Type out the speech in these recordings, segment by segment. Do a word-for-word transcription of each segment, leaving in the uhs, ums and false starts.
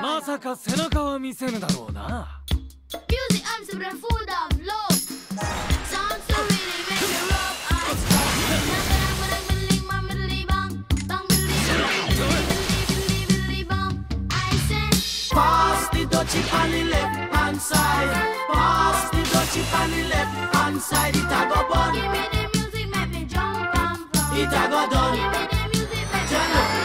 まさか背中は見せぬだろうな。Music arms are full of love. Sounds so really make me rub eyes. Bang, bang, bang, bang, bang, bang, bang, bang. I said, pass the dutchie on the left hand side. Pass the dutchie on the left hand side. It a go burn. Give me the music, make me jump and burn. It a go done. Give me the music, make me jump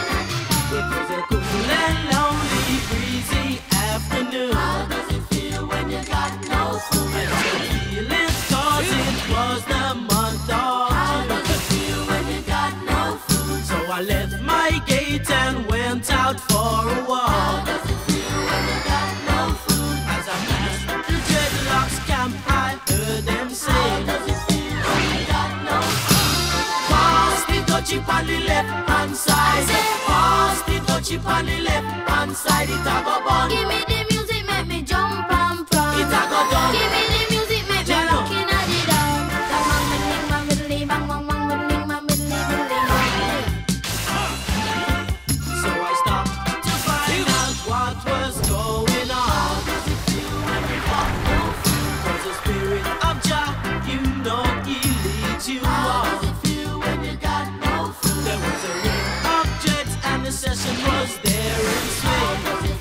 and burn. It was a cool and lonely, breezy afternoon. How does it feel when you got no school? I don't feel it 'cause it was the month of June. How does it feel when you got no food? So I left my gate and went out for a walk. How does it feel when you got no food? As I passed the dreadlocks camp, I heard them say, how does it feel when you got no food? Pass the dutchie on the left hand side. Pass the dutchie on the left hand side. It a go burn. Give me the music, make me jump and prance. It a go done. Give me the music, make me looking at the down. Bang bang middling, bang middling, bang bang bang middling, bang middling, middling, middling. So I stopped to find out what was going on. How does it feel when you got no food? 'Cause the spirit of Jah, you know he leads you on. How does it feel when you got no food? There was a ring of jets and the session was there in swing. Could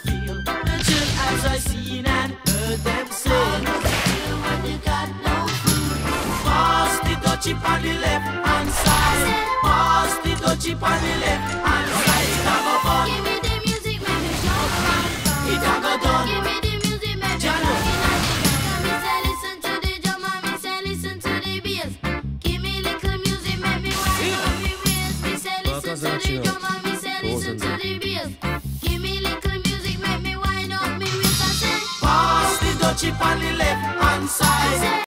feel the chill as I seen and heard them say, how does it feel when you got no food? Pass the dutchie on the left hand side. Pass the dutchie on the left hand side. It a go burn. Give me the music, make me jump and burn. It a go done. Give me the music, make me looking at the drum. Me say listen to the drum and me say listen to the bass. Give me little music, make me wind up me waist. Me say listen to the drum and me say listen to the bass. Give me little Pass the dutchie on the left hand side.